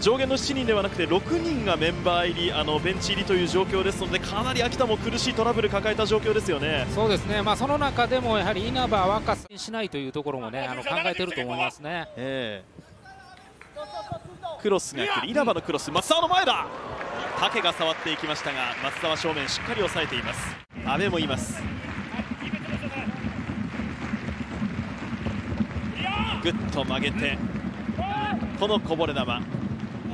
上限の7人ではなくて6人がメンバー入り、ベンチ入りという状況ですので、かなり秋田も苦しいトラブル抱えた状況ですよね。そうですね、その中でもやはり稲葉、若狭にしないというところも、ね、考えていると思いますね。クロスが来る、稲葉のクロス、松沢の前だ、竹が触っていきましたが、松沢正面しっかり抑えています。阿部もいます。ぐっと曲げて、このこぼれ球、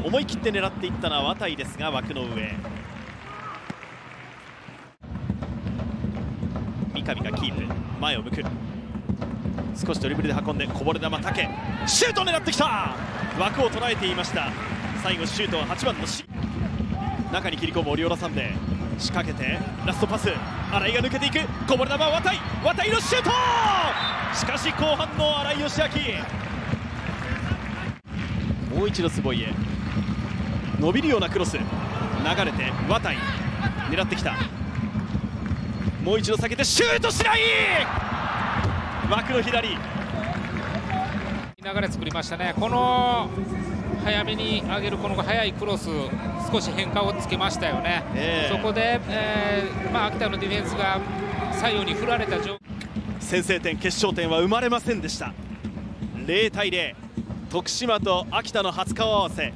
思い切って狙っていったのは綿井ですが、枠の上、三上がキープ、前を向く、少しドリブルで運んで、こぼれ球、竹、シュートを狙ってきた、枠を捉えていました、最後、シュートは8番のシ、中に切り込むオリオラサンデー、仕掛けて、ラストパス、新井が抜けていく、こぼれ球、綿井のシュート。しかし後半の新井義明、もう一度坪井へ伸びるようなクロス、流れて綿井狙ってきた、もう一度下げてシュート、白井枠の左、流れ作りましたね。この早めに上げるこの速いクロス、少し変化をつけましたよね。そこで、秋田のディフェンスが左右に振られた状況、先制点、決勝点は生まれませんでした。0対0、徳島と秋田の初顔合わせ。